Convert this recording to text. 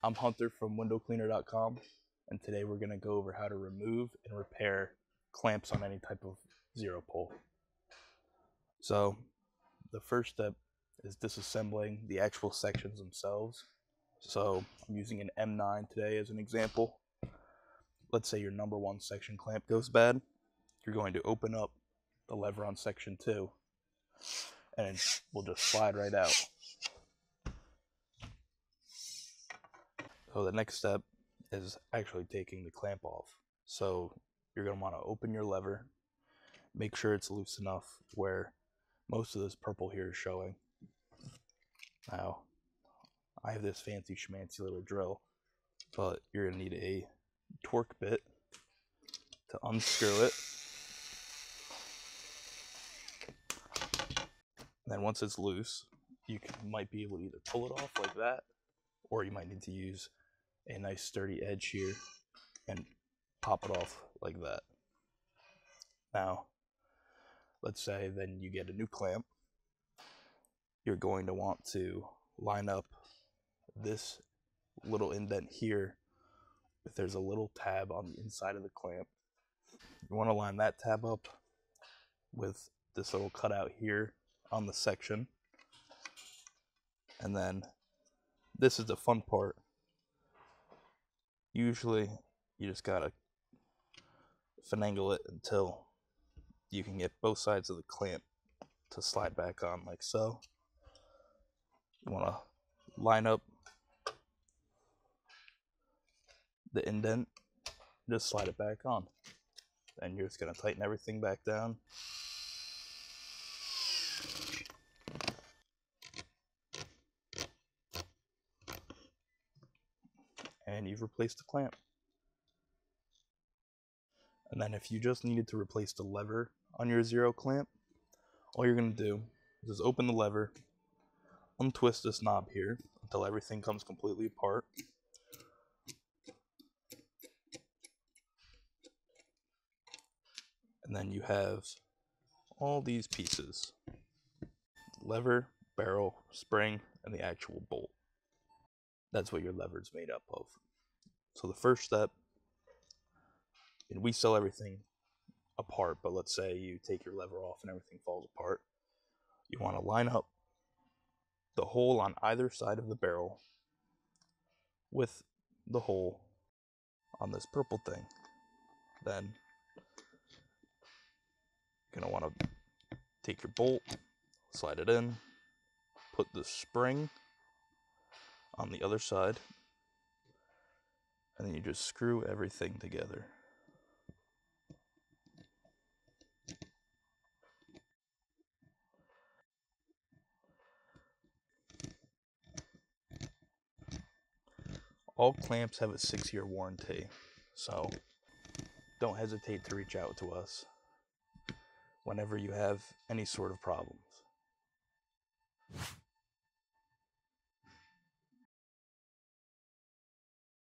I'm Hunter from windowcleaner.com, and today we're going to go over how to remove and repair clamps on any type of XERO pole. So the first step is disassembling the actual sections themselves. So I'm using an M9 today as an example. Let's say your number one section clamp goes bad. You're going to open up the lever on section 2, and it will just slide right out. So the next step is actually taking the clamp off. So you're going to want to open your lever, make sure it's loose enough where most of this purple here is showing. Now, I have this fancy schmancy little drill, but you're going to need a torque bit to unscrew it. And then once it's loose, you might be able to either pull it off like that, or you might need to use a nice sturdy edge here and pop it off like that. Now, let's say then you get a new clamp. You're going to want to line up this little indent here. If there's a little tab on the inside of the clamp, you want to line that tab up with this little cutout here on the section. And then this is the fun part. Usually you just gotta finagle it until you can get both sides of the clamp to slide back on like so. You want to line up the indent, just slide it back on, and you're just going to tighten everything back down. And you've replaced the clamp. And then if you just needed to replace the lever on your XERO clamp, all you're going to do is just open the lever, untwist this knob here until everything comes completely apart. And then you have all these pieces: lever, barrel, spring, and the actual bolt. That's what your lever is made up of. So the first step, and we sell everything apart, but let's say you take your lever off and everything falls apart. You want to line up the hole on either side of the barrel with the hole on this purple thing. Then you're going to want to take your bolt, slide it in, put the spring on the other side, and then you just screw everything together. All clamps have a 6-year warranty, so don't hesitate to reach out to us whenever you have any sort of problems.